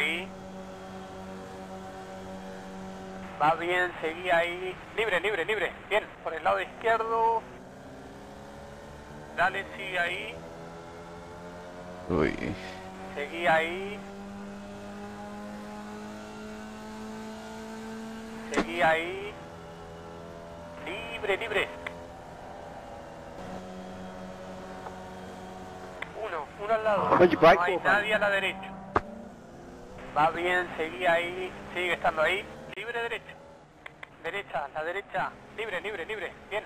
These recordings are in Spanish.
Ahí. Va bien, seguí ahí. Libre, libre, libre. Bien, por el lado izquierdo. Dale, sigue ahí. Uy. Seguí ahí. Seguí ahí. Libre, libre. Uno al lado. No hay nadie a la derecha. Va bien, seguí ahí, sigue estando ahí, libre derecha, derecha, la derecha, libre, libre, libre, bien,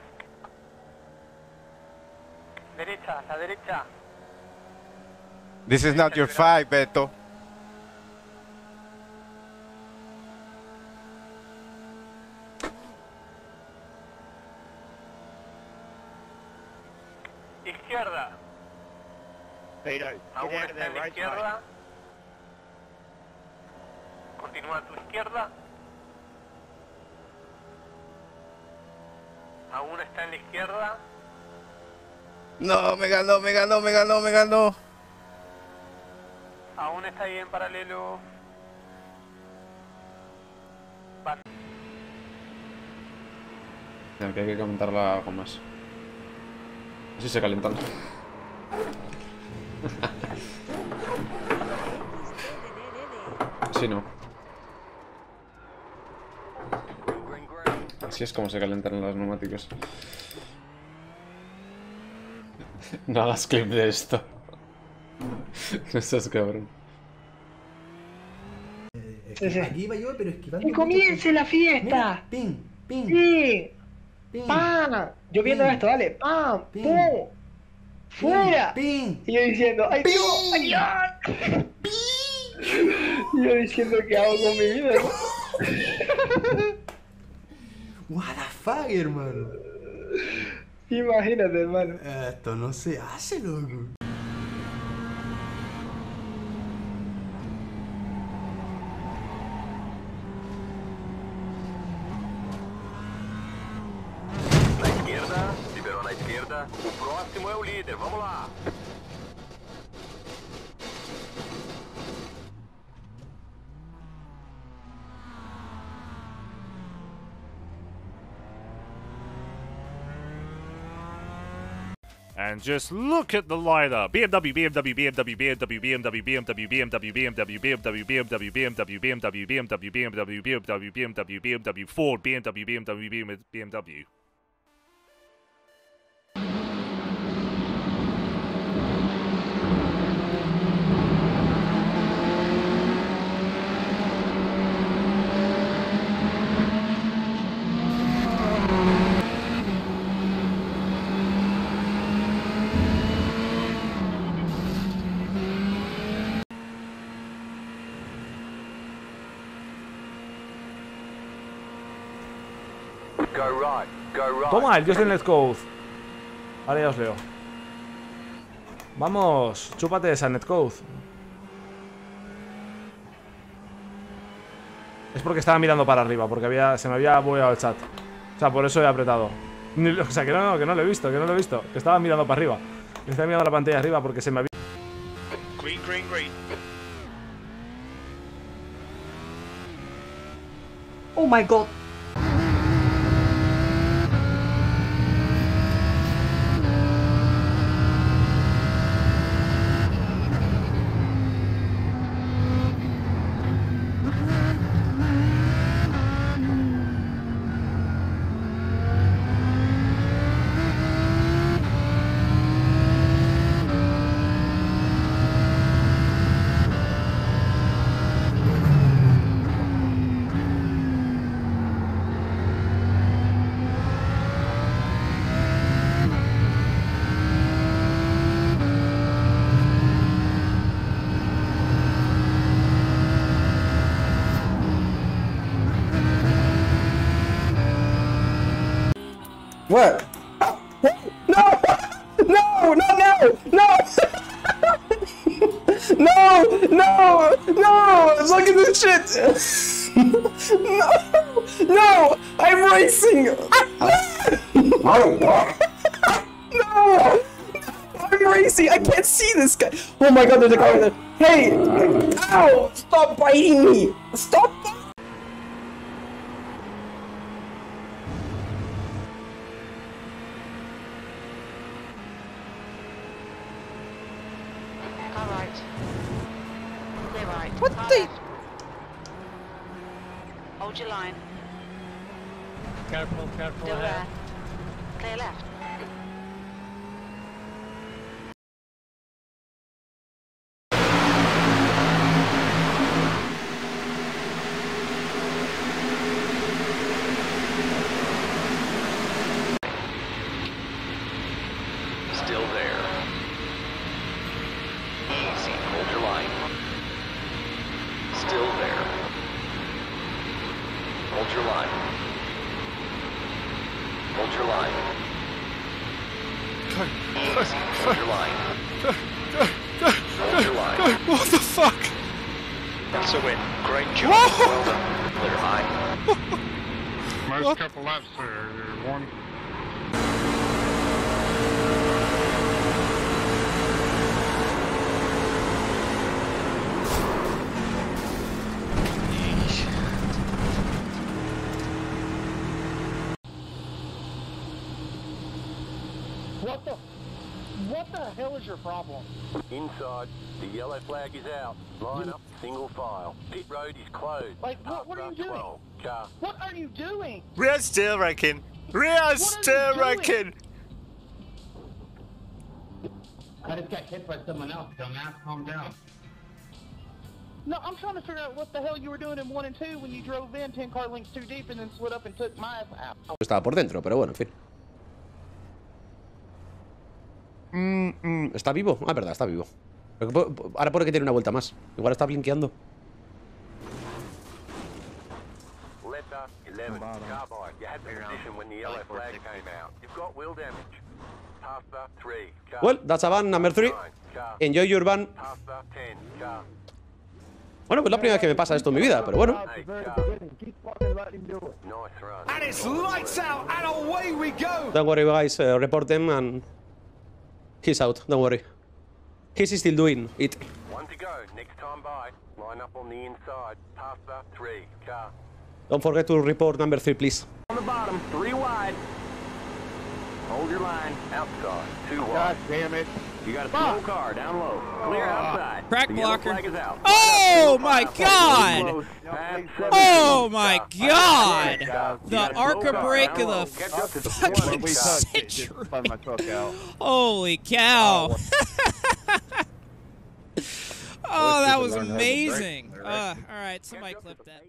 derecha, la derecha. This is not your five, Beto. Izquierda. Aún está en la izquierda. Continúa a tu izquierda. Aún está en la izquierda. No, me ganó, me ganó, me ganó, me ganó. Aún está ahí en paralelo. Vale. Tendría que calentarla con más. Así se calentando. Así no. Así es como se calentaron los neumáticos. No hagas clip de esto. No seas cabrón. Aquí iba yo, pero esquivando. ¡Que comience la fiesta! ¡Ping! ¡Ping! ¡Sí! ¡Pam! Yo viendo esto, dale. ¡Pam! ¡Pum! ¡Fuera! ¡Ping! Y yo diciendo, ¡ay, Dios! ¡Ay, Dios! ¡Ping! Y yo diciendo, ¿qué hago con mi vida? What the fuck, hermano. Imagínate, hermano. Esto no se hace, loco. La izquierda, liberó la izquierda. O próximo é o líder, vamos lá. And just look at the lineup. BMW, BMW, BMW, BMW, BMW, BMW, BMW, BMW, BMW, BMW, BMW, BMW, BMW, BMW, BMW, BMW, BMW, Ford, BMW, BMW, BMW. Toma, el dios del NetCode. Ahora ya os leo. Vamos, chúpate esa, NetCode. Es porque estaba mirando para arriba, porque se me había bugueado el chat. O sea, por eso he apretado. O sea, que no lo he visto, que estaba mirando para arriba. Estaba mirando la pantalla arriba porque se me había... Green, green, green. Oh my god. What? Oh, no! No! No! No! No! No! No! No! Look at this shit! No! No! I'm racing! No! I'm racing! I can't see this guy! Oh my god, there's a car there! Hey! No! Stop biting me! Stop! What the? Hold your line. Careful, careful. Clear left. Clear left. Still there. Easy. Hold your line. Still there. Hold your line. Hold your line. Easy. Hold your line. Hold your line. What the fuck? That's a win. Great job. Well done. Clear high. Most couple laps there. One. What the hell is your problem? Inside, the yellow flag is out. Line up, single file. Pit road is closed. Like, what are you doing? Car. What are you doing? We are still wrecking. We are still wrecking. I just got hit by someone else, dumbass. Calm down. No, I'm trying to figure out what the hell you were doing in 1 and 2 when you drove in 10 car lengths too deep and then slid up and took my ass out. Estaba por dentro, pero bueno, en fin. ¿Está vivo? Ah, es verdad, está vivo. Ahora pone que tiene una vuelta más. Igual está blinkeando. Well, that's a van number 3. Enjoy your van. Bueno, pues la primera vez que me pasa esto en mi vida, pero bueno. Don't worry guys, report them and... He's out, don't worry. He's still doing it. One to go, next time by. Line up on the inside. Pass up 3, car. Don't forget to report number 3, please. On the bottom, 3 wide. Hold your line. Outside, 2 wide. God damn it. You got a small car, down low. Clear outside. Crack blocker. Oh my god! Oh my god! The Arca brake of the fucking century. Holy cow. Oh, that was amazing. Alright, somebody clip that.